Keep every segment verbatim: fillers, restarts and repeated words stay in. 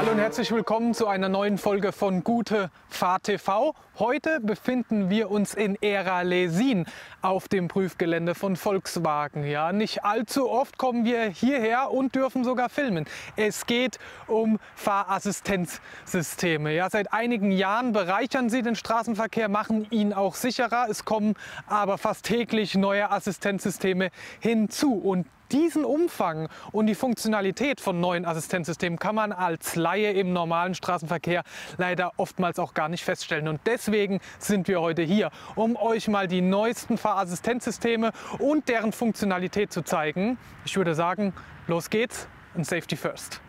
Hallo und herzlich willkommen zu einer neuen Folge von Gute Fahrt T V. Heute befinden wir uns in Ehra Lessien auf dem Prüfgelände von Volkswagen. Ja, nicht allzu oft kommen wir hierher und dürfen sogar filmen. Es geht um Fahrassistenzsysteme. Ja, seit einigen Jahren bereichern sie den Straßenverkehr, machen ihn auch sicherer. Es kommen aber fast täglich neue Assistenzsysteme hinzu. Und diesen Umfang und die Funktionalität von neuen Assistenzsystemen kann man als Laie im normalen Straßenverkehr leider oftmals auch gar nicht feststellen. Und deswegen sind wir heute hier, um euch mal die neuesten Fahrassistenzsysteme und deren Funktionalität zu zeigen. Ich würde sagen, los geht's und Safety First.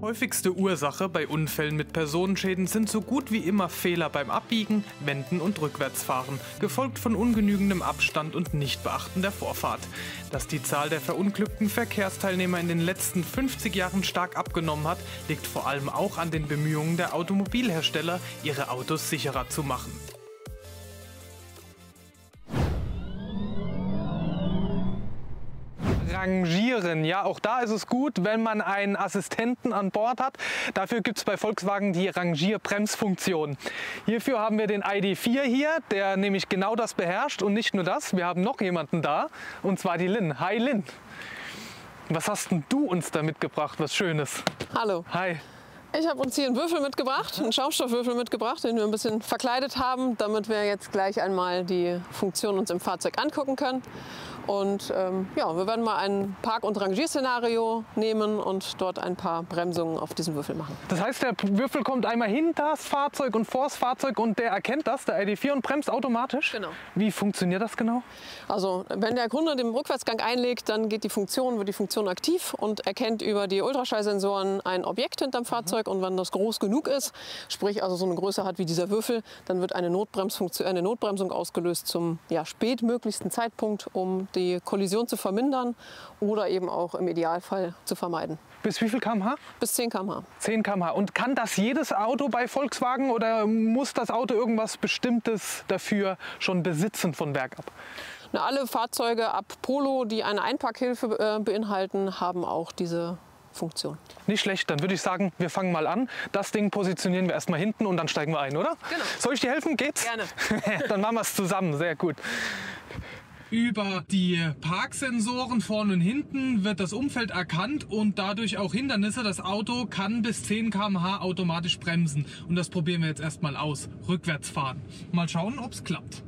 Häufigste Ursache bei Unfällen mit Personenschäden sind so gut wie immer Fehler beim Abbiegen, Wenden und Rückwärtsfahren, gefolgt von ungenügendem Abstand und Nichtbeachten der Vorfahrt. Dass die Zahl der verunglückten Verkehrsteilnehmer in den letzten fünfzig Jahren stark abgenommen hat, liegt vor allem auch an den Bemühungen der Automobilhersteller, ihre Autos sicherer zu machen. Rangieren. Ja, auch da ist es gut, wenn man einen Assistenten an Bord hat. Dafür gibt es bei Volkswagen die Rangierbremsfunktion. Hierfür haben wir den I D vier hier, der nämlich genau das beherrscht. Und nicht nur das, wir haben noch jemanden da, und zwar die Lin. Hi Lin, was hast denn du uns da mitgebracht, was Schönes? Hallo. Hi. Ich habe uns hier einen Würfel mitgebracht, einen Schaumstoffwürfel mitgebracht, den wir ein bisschen verkleidet haben, damit wir jetzt gleich einmal die Funktion uns im Fahrzeug angucken können. Und ähm, ja, wir werden mal ein Park- und Rangierszenario nehmen und dort ein paar Bremsungen auf diesen Würfel machen. Das heißt, der Würfel kommt einmal hinter das Fahrzeug und vor das Fahrzeug und der erkennt das, der I D vier, und bremst automatisch? Genau. Wie funktioniert das genau? Also, wenn der Kunde den Rückwärtsgang einlegt, dann geht die Funktion, wird die Funktion aktiv und erkennt über die Ultraschallsensoren ein Objekt hinterm Fahrzeug. Mhm. Und wenn das groß genug ist, sprich also so eine Größe hat wie dieser Würfel, dann wird eine, Notbremsfunktion, eine Notbremsung ausgelöst zum ja, spätmöglichsten Zeitpunkt, um die Kollision zu vermindern oder eben auch im Idealfall zu vermeiden. Bis wie viel km/h? Bis zehn Kilometer pro Stunde. zehn Kilometer pro Stunde. Und kann das jedes Auto bei Volkswagen oder muss das Auto irgendwas Bestimmtes dafür schon besitzen von Werk ab? Na, alle Fahrzeuge ab Polo, die eine Einparkhilfe äh, beinhalten, haben auch diese Funktion. Nicht schlecht, dann würde ich sagen, wir fangen mal an. Das Ding positionieren wir erstmal hinten und dann steigen wir ein, oder? Genau. Soll ich dir helfen? Geht's? Gerne. Dann machen wir es zusammen, sehr gut. Über die Parksensoren vorne und hinten wird das Umfeld erkannt und dadurch auch Hindernisse. Das Auto kann bis zehn Kilometer pro Stunde automatisch bremsen. Und das probieren wir jetzt erstmal aus. Rückwärts fahren. Mal schauen, ob es klappt.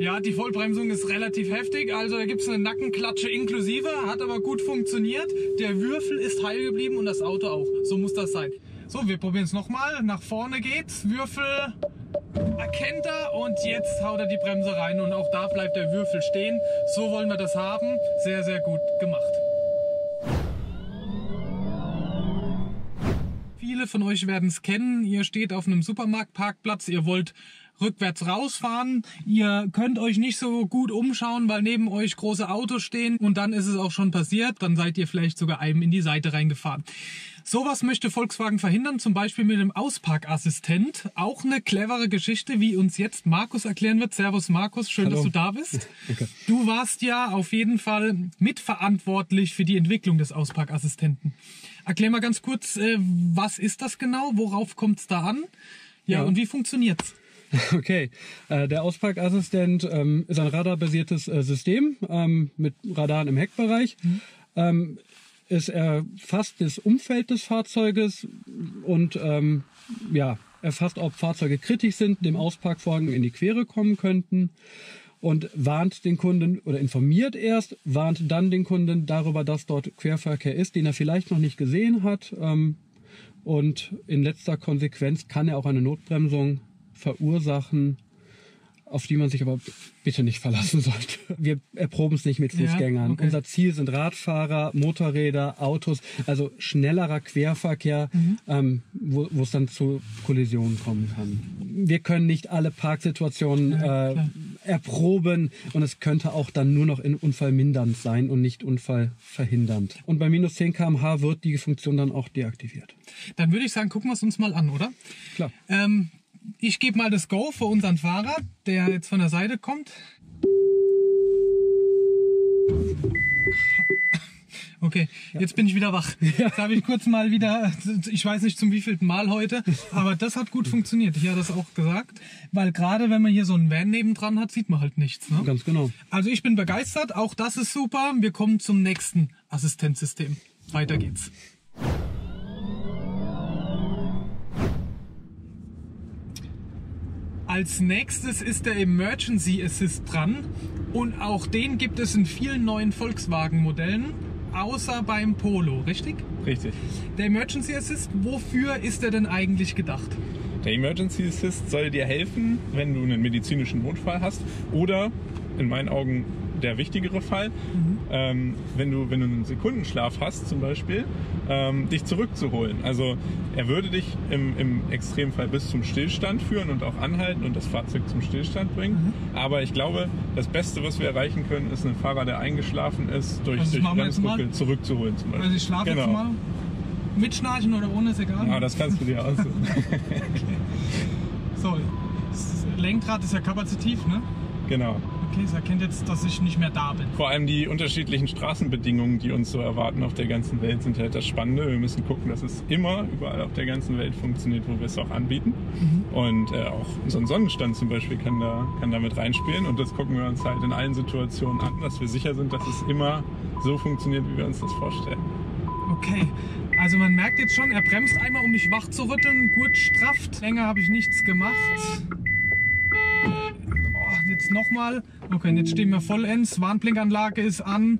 Ja, die Vollbremsung ist relativ heftig, also da gibt es eine Nackenklatsche inklusive, hat aber gut funktioniert. Der Würfel ist heil geblieben und das Auto auch, so muss das sein. So, wir probieren es nochmal, nach vorne geht's, Würfel erkennt er und jetzt haut er die Bremse rein und auch da bleibt der Würfel stehen. So wollen wir das haben, sehr, sehr gut gemacht. Viele von euch werden es kennen, ihr steht auf einem Supermarktparkplatz, ihr wollt rückwärts rausfahren. Ihr könnt euch nicht so gut umschauen, weil neben euch große Autos stehen und dann ist es auch schon passiert. Dann seid ihr vielleicht sogar einem in die Seite reingefahren. Sowas möchte Volkswagen verhindern, zum Beispiel mit dem Ausparkassistent. Auch eine clevere Geschichte, wie uns jetzt Markus erklären wird. Servus Markus, schön, Hallo. Dass du da bist. Okay. Du warst ja auf jeden Fall mitverantwortlich für die Entwicklung des Ausparkassistenten. Erklär mal ganz kurz, was ist das genau? Worauf kommt es da an? Ja, ja, und wie funktioniert's? Okay, der Ausparkassistent ähm, ist ein radarbasiertes äh, System ähm, mit Radaren im Heckbereich. Mhm. Ähm, es erfasst das Umfeld des Fahrzeuges und ähm, ja, erfasst, ob Fahrzeuge kritisch sind, dem Ausparkvorgang in die Quere kommen könnten und warnt den Kunden oder informiert erst, warnt dann den Kunden darüber, dass dort Querverkehr ist, den er vielleicht noch nicht gesehen hat. Ähm, und in letzter Konsequenz kann er auch eine Notbremsung verursachen, auf die man sich aber bitte nicht verlassen sollte. Wir erproben es nicht mit Fußgängern. Ja, okay. Unser Ziel sind Radfahrer, Motorräder, Autos, also schnellerer Querverkehr, mhm. ähm, wo, wo es dann zu Kollisionen kommen kann. Wir können nicht alle Parksituationen ja, äh, erproben und es könnte auch dann nur noch in unfallmindernd sein und nicht unfallverhindernd. Und bei minus zehn Kilometer pro Stunde wird die Funktion dann auch deaktiviert. Dann würde ich sagen, gucken wir es uns mal an, oder? Klar. Ähm, Ich gebe mal das Go für unseren Fahrer, der jetzt von der Seite kommt. Okay, ja. Jetzt bin ich wieder wach. Jetzt habe ich kurz mal wieder, ich weiß nicht zum wievielten Mal heute, aber das hat gut funktioniert. Ich habe das auch gesagt, weil gerade wenn man hier so einen Van nebendran hat, sieht man halt nichts. Ne? Ganz genau. Also ich bin begeistert, auch das ist super. Wir kommen zum nächsten Assistenzsystem. Weiter geht's. Als nächstes ist der Emergency Assist dran und auch den gibt es in vielen neuen Volkswagen-Modellen, außer beim Polo, richtig? Richtig. Der Emergency Assist, wofür ist er denn eigentlich gedacht? Der Emergency Assist soll dir helfen, wenn du einen medizinischen Notfall hast oder, in meinen Augen der wichtigere Fall, mhm. ähm, wenn du, wenn du einen Sekundenschlaf hast zum Beispiel, ähm, dich zurückzuholen. Also er würde dich im, im Extremfall bis zum Stillstand führen und auch anhalten und das Fahrzeug zum Stillstand bringen. Mhm. Aber ich glaube, das Beste, was wir erreichen können, ist einen Fahrer, der eingeschlafen ist, durch, also durch Bremsbuckel zurückzuholen zum Beispiel. Also ich schlafe genau. Jetzt mal, mit Schnarchen oder ohne, ist egal. Ja, das kannst du dir aussuchen. Okay. So, das Lenkrad ist ja kapazitiv, ne? Genau. Okay, es erkennt jetzt, dass ich nicht mehr da bin. Vor allem die unterschiedlichen Straßenbedingungen, die uns so erwarten auf der ganzen Welt, sind halt das Spannende. Wir müssen gucken, dass es immer überall auf der ganzen Welt funktioniert, wo wir es auch anbieten. Mhm. Und äh, auch so ein Sonnenstand zum Beispiel kann da, kann da mit reinspielen. Und das gucken wir uns halt in allen Situationen an, dass wir sicher sind, dass es immer so funktioniert, wie wir uns das vorstellen. Okay, also man merkt jetzt schon, er bremst einmal, um mich wach zu rütteln, gut strafft. Länger habe ich nichts gemacht. Jetzt nochmal. Okay, jetzt stehen wir vollends. Warnblinkanlage ist an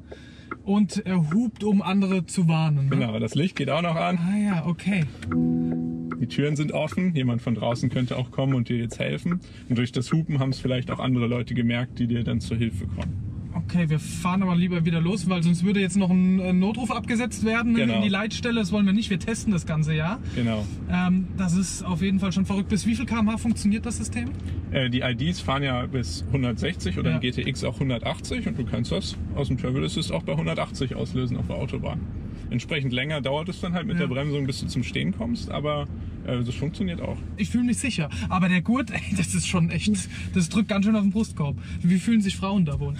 und er hupt, um andere zu warnen. Ne? Genau, das Licht geht auch noch an. Ah ja, okay. Die Türen sind offen. Jemand von draußen könnte auch kommen und dir jetzt helfen. Und durch das Hupen haben es vielleicht auch andere Leute gemerkt, die dir dann zur Hilfe kommen. Okay, wir fahren aber lieber wieder los, weil sonst würde jetzt noch ein Notruf abgesetzt werden, genau, in die Leitstelle. Das wollen wir nicht. Wir testen das ganze Jahr. Genau. Ähm, das ist auf jeden Fall schon verrückt. Bis wie viel Kilometer pro Stunde funktioniert das System? Die I Ds fahren ja bis hundertsechzig oder ja, im G T X auch hundertachtzig und du kannst das aus dem Travel Assist auch bei hundertachtzig auslösen auf der Autobahn. Entsprechend länger dauert es dann halt mit ja, der Bremsung, bis du zum Stehen kommst, aber äh, das funktioniert auch. Ich fühle mich sicher, aber der Gurt, ey, das ist schon echt, das drückt ganz schön auf den Brustkorb. Wie fühlen sich Frauen da wohl?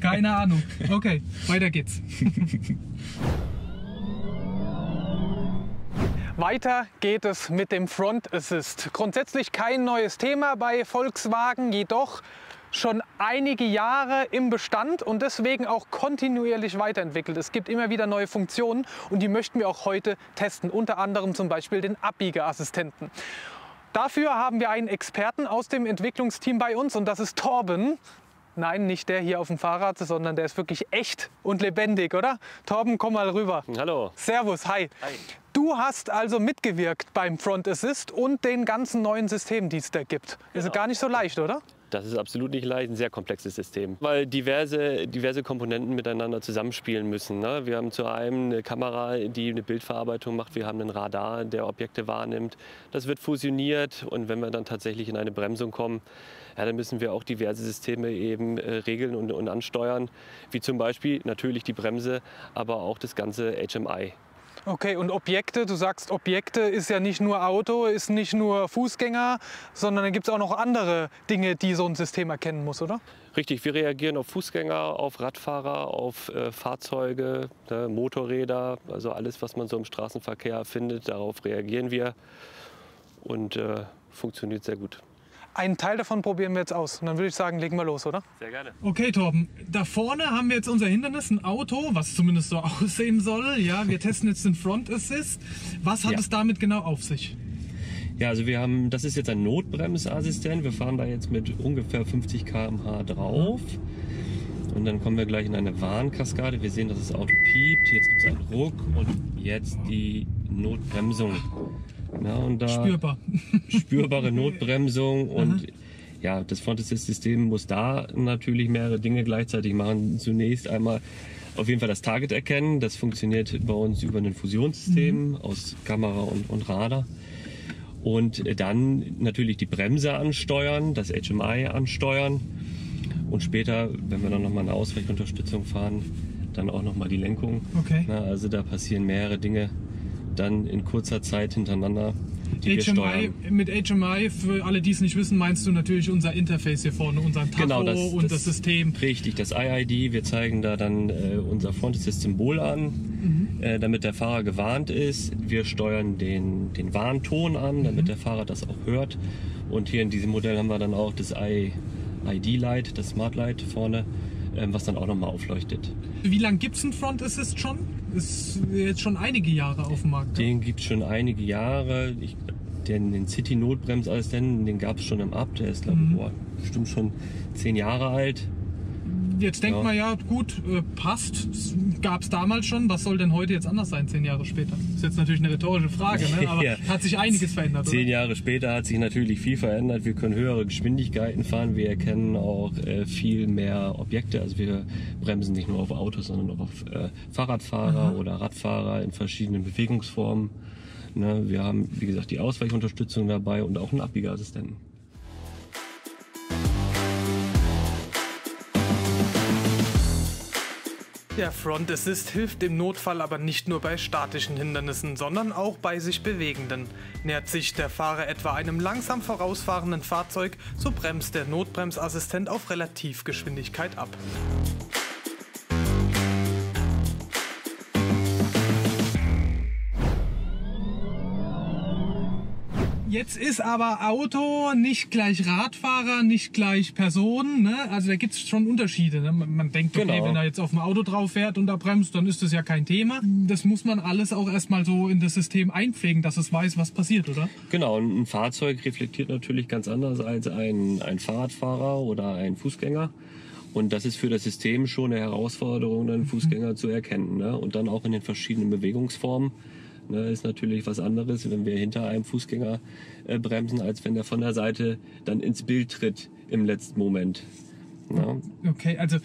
Keine Ahnung. Okay, weiter geht's. Weiter geht es mit dem Front Assist. Grundsätzlich kein neues Thema bei Volkswagen, jedoch schon einige Jahre im Bestand und deswegen auch kontinuierlich weiterentwickelt. Es gibt immer wieder neue Funktionen und die möchten wir auch heute testen, unter anderem zum Beispiel den Abbiegeassistenten. Dafür haben wir einen Experten aus dem Entwicklungsteam bei uns und das ist Torben. Nein, nicht der hier auf dem Fahrrad, sondern der ist wirklich echt und lebendig, oder? Torben, komm mal rüber. Hallo. Servus, hi. Hi. Du hast also mitgewirkt beim Front Assist und den ganzen neuen Systemen, die es da gibt. Genau. Ist gar nicht so leicht, oder? Das ist absolut nicht leicht, ein sehr komplexes System, weil diverse, diverse Komponenten miteinander zusammenspielen müssen. Ne? Wir haben zu einem eine Kamera, die eine Bildverarbeitung macht, wir haben einen Radar, der Objekte wahrnimmt. Das wird fusioniert und wenn wir dann tatsächlich in eine Bremsung kommen, ja, dann müssen wir auch diverse Systeme eben äh, regeln und, und ansteuern, wie zum Beispiel natürlich die Bremse, aber auch das ganze H M I. Okay, und Objekte, du sagst, Objekte ist ja nicht nur Auto, ist nicht nur Fußgänger, sondern da gibt es auch noch andere Dinge, die so ein System erkennen muss, oder? Richtig, wir reagieren auf Fußgänger, auf Radfahrer, auf äh, Fahrzeuge, ne, Motorräder, also alles, was man so im Straßenverkehr findet, darauf reagieren wir und äh, funktioniert sehr gut. Einen Teil davon probieren wir jetzt aus und dann würde ich sagen, legen wir los, oder? Sehr gerne. Okay, Torben, da vorne haben wir jetzt unser Hindernis, ein Auto, was zumindest so aussehen soll. Ja, wir testen jetzt den Front Assist. Was hat ja, es damit genau auf sich? Ja, also wir haben, das ist jetzt ein Notbremsassistent. Wir fahren da jetzt mit ungefähr fünfzig Kilometer pro Stunde drauf. Und dann kommen wir gleich in eine Warnkaskade. Wir sehen, dass das Auto piept. Jetzt gibt es einen Ruck und jetzt die Notbremsung. Ja, und da Spürbar. Spürbare Notbremsung und aha, ja, das Front Assist-System muss da natürlich mehrere Dinge gleichzeitig machen. Zunächst einmal auf jeden Fall das Target erkennen. Das funktioniert bei uns über ein Fusionssystem mhm, aus Kamera und, und Radar. Und dann natürlich die Bremse ansteuern, das H M I ansteuern und später, wenn wir dann nochmal eine Ausweichunterstützung fahren, dann auch nochmal die Lenkung. Okay. Na, also da passieren mehrere Dinge, dann in kurzer Zeit hintereinander, die wir steuern. Mit H M I, für alle, die es nicht wissen, meinst du natürlich unser Interface hier vorne, unseren Tacho, genau, das, und das, das System. Richtig, das I I D. Wir zeigen da dann äh, unser Front Assist-Symbol an, mhm. äh, damit der Fahrer gewarnt ist. Wir steuern den, den Warnton an, damit mhm. der Fahrer das auch hört. Und hier in diesem Modell haben wir dann auch das I I D-Light, das Smart-Light vorne, was dann auch nochmal aufleuchtet. Wie lange gibt es einen Front Assist schon? Ist jetzt schon einige Jahre auf dem Markt. Den gibt es schon einige Jahre. Ich, den den City-Notbremsassistenten, den gab es schon im Up. Der ist, glaube ich, mhm. boah, bestimmt schon zehn Jahre alt. Jetzt denkt ja. man ja, gut, passt, gab es damals schon, was soll denn heute jetzt anders sein, zehn Jahre später? Ist jetzt natürlich eine rhetorische Frage, ne? Aber ja. hat sich einiges verändert, oder? Zehn Jahre später hat sich natürlich viel verändert. Wir können höhere Geschwindigkeiten fahren, wir erkennen auch äh, viel mehr Objekte. Also wir bremsen nicht nur auf Autos, sondern auch auf äh, Fahrradfahrer Aha. oder Radfahrer in verschiedenen Bewegungsformen. Ne? Wir haben, wie gesagt, die Ausweichunterstützung dabei und auch einen Abbiegeassistenten. Der Front Assist hilft im Notfall aber nicht nur bei statischen Hindernissen, sondern auch bei sich bewegenden. Nähert sich der Fahrer etwa einem langsam vorausfahrenden Fahrzeug, so bremst der Notbremsassistent auf Relativgeschwindigkeit ab. Jetzt ist aber Auto nicht gleich Radfahrer, nicht gleich Personen, ne? Also da gibt es schon Unterschiede, ne? Man, man denkt, okay, genau. wenn er jetzt auf dem Auto drauf fährt und da bremst, dann ist das ja kein Thema. Das muss man alles auch erstmal so in das System einpflegen, dass es weiß, was passiert, oder? Genau, und ein Fahrzeug reflektiert natürlich ganz anders als ein, ein Fahrradfahrer oder ein Fußgänger. Und das ist für das System schon eine Herausforderung, einen Fußgänger mhm. zu erkennen, ne? Und dann auch in den verschiedenen Bewegungsformen. Ne, ist natürlich was anderes, wenn wir hinter einem Fußgänger äh, bremsen, als wenn der von der Seite dann ins Bild tritt im letzten Moment. Ne? Okay, also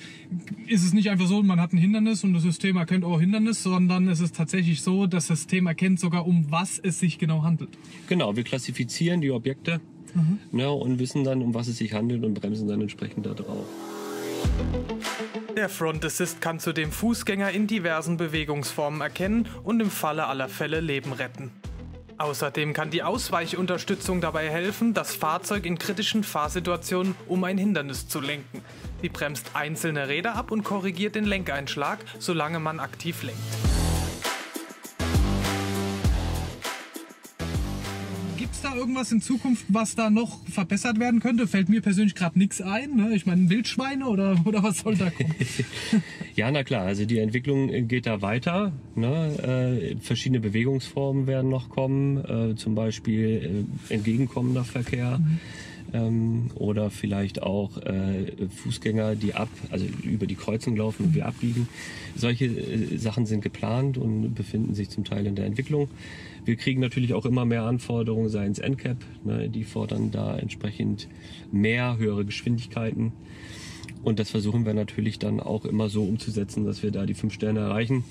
ist es nicht einfach so, man hat ein Hindernis und das System erkennt auch Hindernis, sondern es ist tatsächlich so, dass das System erkennt sogar, um was es sich genau handelt. Genau, wir klassifizieren die Objekte mhm. ne, und wissen dann, um was es sich handelt und bremsen dann entsprechend da drauf. Der Front Assist kann zudem Fußgänger in diversen Bewegungsformen erkennen und im Falle aller Fälle Leben retten. Außerdem kann die Ausweichunterstützung dabei helfen, das Fahrzeug in kritischen Fahrsituationen um ein Hindernis zu lenken. Sie bremst einzelne Räder ab und korrigiert den Lenkeinschlag, solange man aktiv lenkt. Da irgendwas in Zukunft, was da noch verbessert werden könnte? Fällt mir persönlich gerade nichts ein. Ne? Ich meine, Wildschweine oder, oder was soll da kommen? Ja, na klar. Also die Entwicklung geht da weiter. Ne? Äh, verschiedene Bewegungsformen werden noch kommen. Äh, zum Beispiel äh, entgegenkommender Verkehr. Mhm. Ähm, oder vielleicht auch äh, Fußgänger, die ab, also über die Kreuzung laufen und wir abbiegen. Solche äh, Sachen sind geplant und befinden sich zum Teil in der Entwicklung. Wir kriegen natürlich auch immer mehr Anforderungen, sei es N C A P, ne, die fordern da entsprechend mehr, höhere Geschwindigkeiten. Und das versuchen wir natürlich dann auch immer so umzusetzen, dass wir da die fünf Sterne erreichen.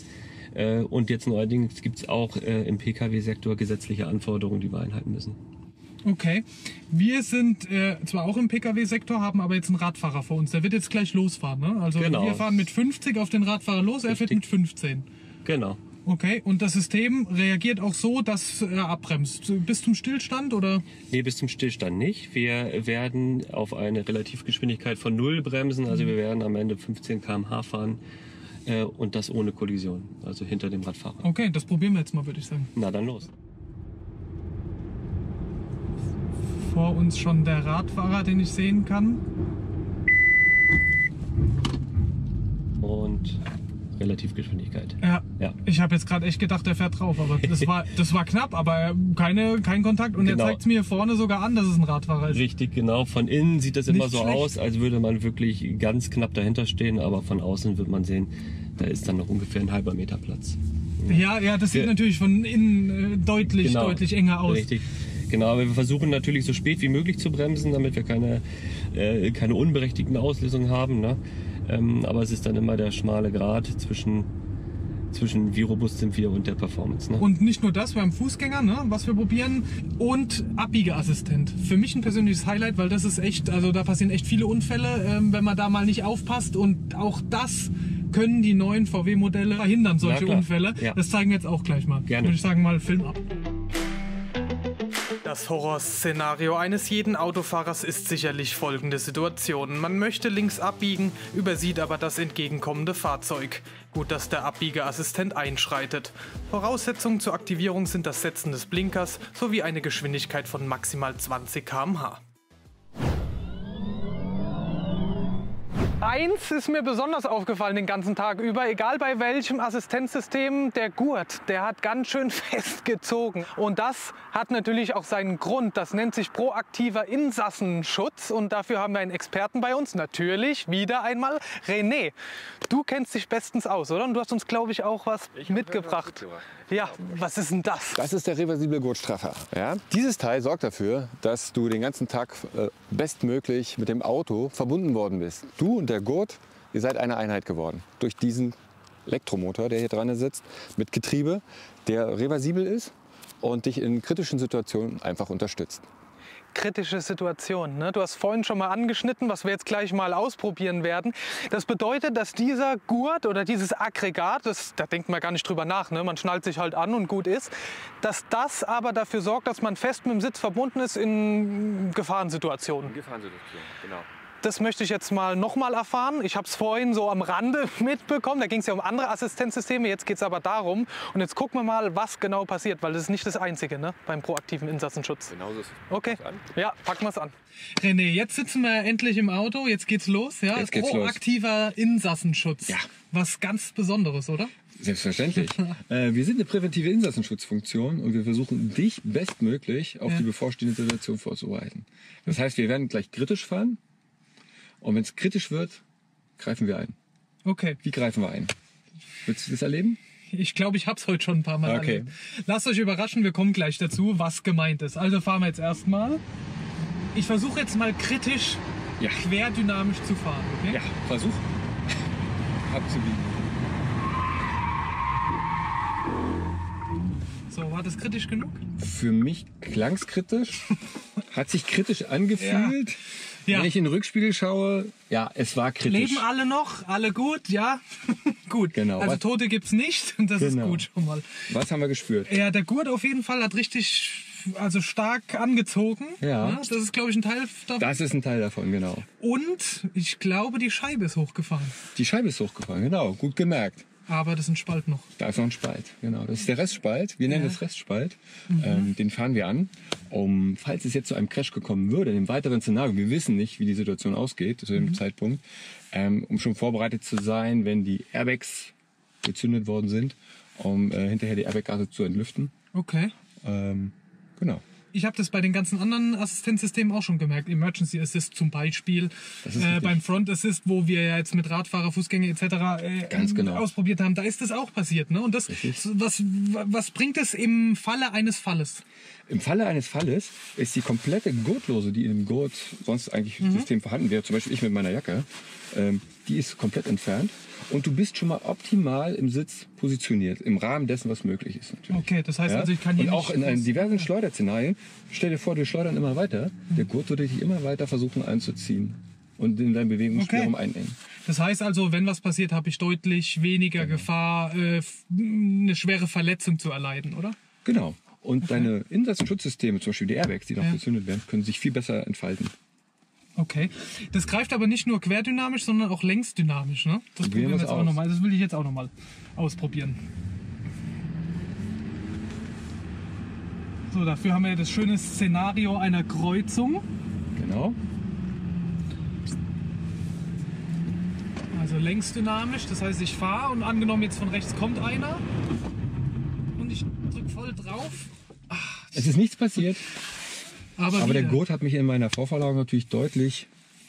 Äh, und jetzt neuerdings gibt es auch äh, im P K W-Sektor gesetzliche Anforderungen, die wir einhalten müssen. Okay, wir sind äh, zwar auch im P K W-Sektor, haben aber jetzt einen Radfahrer vor uns. Der wird jetzt gleich losfahren, ne? Also genau. wir fahren mit fünfzig auf den Radfahrer los, er fährt mit fünfzehn. Genau. Okay, und das System reagiert auch so, dass er abbremst. Bis zum Stillstand, oder? Nee, bis zum Stillstand nicht. Wir werden auf eine Relativgeschwindigkeit von null bremsen. Also wir werden am Ende fünfzehn Kilometer pro Stunde fahren. Äh, und das ohne Kollision, also hinter dem Radfahrer. Okay, das probieren wir jetzt mal, würde ich sagen. Na dann los. Vor uns schon der Radfahrer, den ich sehen kann. Und Relativgeschwindigkeit. Ja, ja. Ich habe jetzt gerade echt gedacht, der fährt drauf, aber das war, das war knapp, aber keine, kein Kontakt. Und genau. er zeigt es mir vorne sogar an, dass es ein Radfahrer ist. Richtig, genau. Von innen sieht das Nicht immer so schlecht. aus, als würde man wirklich ganz knapp dahinter stehen, aber von außen wird man sehen, da ist dann noch ungefähr ein halber Meter Platz. Ja, ja, ja das sieht ja. natürlich von innen deutlich, genau. deutlich enger aus. Richtig. Genau, aber wir versuchen natürlich so spät wie möglich zu bremsen, damit wir keine, äh, keine unberechtigten Auslösungen haben. Ne? Ähm, aber es ist dann immer der schmale Grat zwischen, zwischen wie robust sind wir und der Performance. Ne? Und nicht nur das, wir haben Fußgänger, ne? was wir probieren, und Abbiegeassistent. Für mich ein persönliches Highlight, weil das ist echt, also da passieren echt viele Unfälle, ähm, wenn man da mal nicht aufpasst. Und auch das können die neuen V W-Modelle verhindern, solche Unfälle. Ja. Das zeigen wir jetzt auch gleich mal. Gerne. Würde ich sagen, mal Film ab. Das Horrorszenario eines jeden Autofahrers ist sicherlich folgende Situation. Man möchte links abbiegen, übersieht aber das entgegenkommende Fahrzeug. Gut, dass der Abbiegeassistent einschreitet. Voraussetzungen zur Aktivierung sind das Setzen des Blinkers sowie eine Geschwindigkeit von maximal zwanzig Kilometer pro Stunde. Eins ist mir besonders aufgefallen den ganzen Tag über, egal bei welchem Assistenzsystem, der Gurt, der hat ganz schön festgezogen. Und das hat natürlich auch seinen Grund. Das nennt sich Proaktiver Insassenschutz und dafür haben wir einen Experten bei uns, natürlich wieder einmal René. Du kennst dich bestens aus, oder? Und du hast uns, glaube ich, auch was ich mitgebracht. Ja, was ist denn das? Das ist der reversible Gurtstraffer. Ja? Dieses Teil sorgt dafür, dass du den ganzen Tag bestmöglich mit dem Auto verbunden worden bist. Du und der Gurt, ihr seid eine Einheit geworden. Durch diesen Elektromotor, der hier dran sitzt, mit Getriebe, der reversibel ist und dich in kritischen Situationen einfach unterstützt. Kritische Situation, ne? Du hast vorhin schon mal angeschnitten, was wir jetzt gleich mal ausprobieren werden. Das bedeutet, dass dieser Gurt oder dieses Aggregat, das, da denkt man gar nicht drüber nach, ne? Man schnallt sich halt an und gut ist, dass das aber dafür sorgt, dass man fest mit dem Sitz verbunden ist in Gefahrensituationen. In Gefahrensituationen, genau. Das möchte ich jetzt mal noch mal erfahren. Ich habe es vorhin so am Rande mitbekommen. Da ging es ja um andere Assistenzsysteme. Jetzt geht es aber darum. Und jetzt gucken wir mal, was genau passiert. Weil das ist nicht das Einzige, ne? Beim proaktiven Insassenschutz. Genau so ist es. Okay. Ja, packen wir es an. René, jetzt sitzen wir endlich im Auto. Jetzt geht's los. Ja? Jetzt geht's proaktiver los. Insassenschutz. Ja. Was ganz Besonderes, oder? Selbstverständlich. äh, wir sind eine präventive Insassenschutzfunktion und wir versuchen, dich bestmöglich auf ja. die bevorstehende Situation vorzubereiten. Das heißt, wir werden gleich kritisch fahren. Und wenn es kritisch wird, greifen wir ein. Okay. Wie greifen wir ein? Willst du das erleben? Ich glaube, ich habe es heute schon ein paar Mal okay. erlebt. Lasst euch überraschen, wir kommen gleich dazu, was gemeint ist. Also fahren wir jetzt erstmal. Ich versuche jetzt mal kritisch ja. querdynamisch zu fahren. Okay? Ja, versuch abzubiegen. So, war das kritisch genug? Für mich klang es kritisch. Hat sich kritisch angefühlt. Ja. Ja. Wenn ich in den Rückspiegel schaue, ja, es war kritisch. Leben alle noch? Alle gut? Ja, gut. Genau. Also was, Tote gibt es nicht, das genau. ist gut schon mal. Was haben wir gespürt? Ja, der Gurt auf jeden Fall hat richtig, also stark angezogen. Ja. ja das ist, glaube ich, ein Teil davon. Das ist ein Teil davon, genau. Und ich glaube, die Scheibe ist hochgefahren. Die Scheibe ist hochgefahren, genau. Gut gemerkt. Aber das ist ein Spalt noch. Da ist noch ein Spalt, genau. Das ist der Restspalt. Wir nennen ja. das Restspalt. Mhm. Ähm, den fahren wir an. Um, falls es jetzt zu einem Crash gekommen würde, in dem weiteren Szenario, wir wissen nicht, wie die Situation ausgeht zu dem mhm. Zeitpunkt, ähm, um schon vorbereitet zu sein, wenn die Airbags gezündet worden sind, um äh, hinterher die Airbag-Gase zu entlüften. Okay. Ähm, genau. Ich habe das bei den ganzen anderen Assistenzsystemen auch schon gemerkt. Emergency Assist zum Beispiel, äh, beim Front Assist, wo wir ja jetzt mit Radfahrer, Fußgänger et cetera. Äh, Ganz genau. ausprobiert haben. Da ist das auch passiert. Ne? Und das, was, was bringt es im Falle eines Falles? Im Falle eines Falles ist die komplette Gurtlose, die in dem Gurt sonst eigentlich im mhm. System vorhanden wäre, zum Beispiel ich mit meiner Jacke, ähm, die ist komplett entfernt. Und du bist schon mal optimal im Sitz positioniert, im Rahmen dessen, was möglich ist. Natürlich. Okay, das heißt ja? also, ich kann hier und auch in einem diversen Schleuderszenarien, stell dir vor, wir schleudern immer weiter. Mhm. Der Gurt würde dich immer weiter versuchen einzuziehen und in deinen Bewegungsspielraum okay. einengen. Das heißt also, wenn was passiert, habe ich deutlich weniger genau. Gefahr, äh, eine schwere Verletzung zu erleiden, oder? Genau. Und okay. deine Insassenschutzsysteme, zum Beispiel die Airbags, die noch ja. gezündet werden, können sich viel besser entfalten. Okay. Das greift aber nicht nur querdynamisch, sondern auch längsdynamisch, ne? Das probieren wir jetzt auch nochmal. Das will ich jetzt auch nochmal ausprobieren. So, dafür haben wir das schöne Szenario einer Kreuzung. Genau. Also längsdynamisch, das heißt, ich fahre und angenommen jetzt von rechts kommt einer und ich drücke voll drauf. Ach, es ist nichts passiert. Aber, aber der Gurt hat mich in meiner Vorverlagerung natürlich deutlich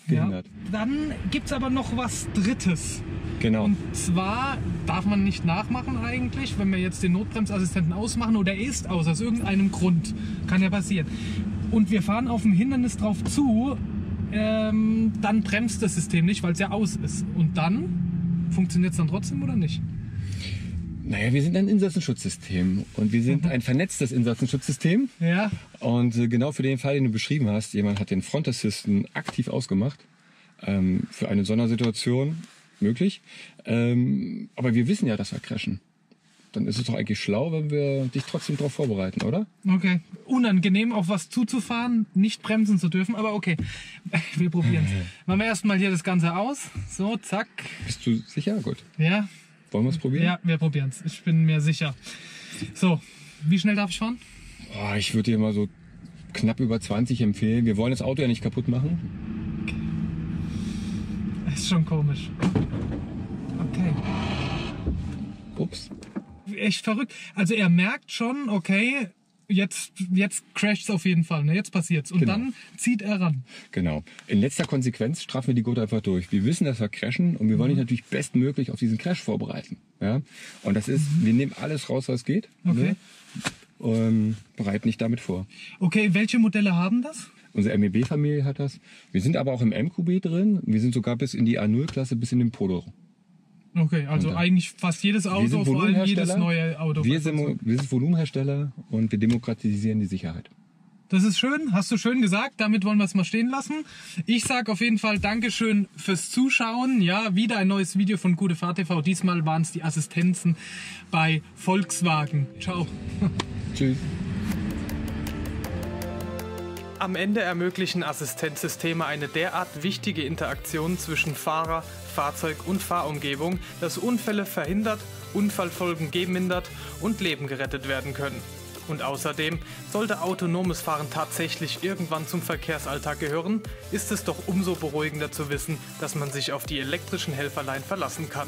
gehindert. Ja. Dann gibt es aber noch was Drittes. Genau. Und zwar darf man nicht nachmachen eigentlich, wenn wir jetzt den Notbremsassistenten ausmachen oder er ist aus, aus irgendeinem Grund. Kann ja passieren. Und wir fahren auf dem Hindernis drauf zu, ähm, dann bremst das System nicht, weil es ja aus ist. Und dann funktioniert es dann trotzdem oder nicht? Naja, wir sind ein Insassenschutzsystem und wir sind mhm. ein vernetztes Insassenschutzsystem. Ja. Und genau für den Fall, den du beschrieben hast, jemand hat den Front Assisten aktiv ausgemacht ähm, für eine Sondersituation. möglich. Ähm, aber wir wissen ja, dass wir crashen. Dann ist es doch eigentlich schlau, wenn wir dich trotzdem darauf vorbereiten, oder? Okay. Unangenehm, auf was zuzufahren, nicht bremsen zu dürfen, aber okay. Wir probieren es. Machen wir erstmal hier das Ganze aus. So, zack. Bist du sicher? Gut. Ja. Wollen wir es probieren? Ja, wir probieren es. Ich bin mir sicher. So, wie schnell darf ich fahren? Oh, ich würde dir mal so knapp über zwanzig empfehlen. Wir wollen das Auto ja nicht kaputt machen. Okay. Das ist schon komisch. Okay. Ups. Echt verrückt. Also er merkt schon, okay, jetzt, jetzt crasht es auf jeden Fall, ne? Jetzt passiert es. Und genau. Dann zieht er ran. Genau. In letzter Konsequenz strafen wir die Gurte einfach durch. Wir wissen, dass wir crashen und wir wollen dich mhm. natürlich bestmöglich auf diesen Crash vorbereiten. Ja? Und das ist, mhm. wir nehmen alles raus, was geht. Okay. Ne? Ähm, bereiten dich damit vor. Okay, welche Modelle haben das? Unsere M E B-Familie hat das. Wir sind aber auch im M Q B drin. Wir sind sogar bis in die A null Klasse, bis in den Polo. Okay, also eigentlich fast jedes Auto, vor allem jedes neue Auto. Wir sind, wir sind Volumenhersteller und wir demokratisieren die Sicherheit. Das ist schön, hast du schön gesagt. Damit wollen wir es mal stehen lassen. Ich sage auf jeden Fall Dankeschön fürs Zuschauen. Ja, wieder ein neues Video von Gute Fahrt T V. Diesmal waren es die Assistenzen bei Volkswagen. Ciao. Tschüss. Am Ende ermöglichen Assistenzsysteme eine derart wichtige Interaktion zwischen Fahrer, Fahrzeug und Fahrumgebung, dass Unfälle verhindert, Unfallfolgen gemindert und Leben gerettet werden können. Und außerdem, sollte autonomes Fahren tatsächlich irgendwann zum Verkehrsalltag gehören, ist es doch umso beruhigender zu wissen, dass man sich auf die elektrischen Helferlein verlassen kann.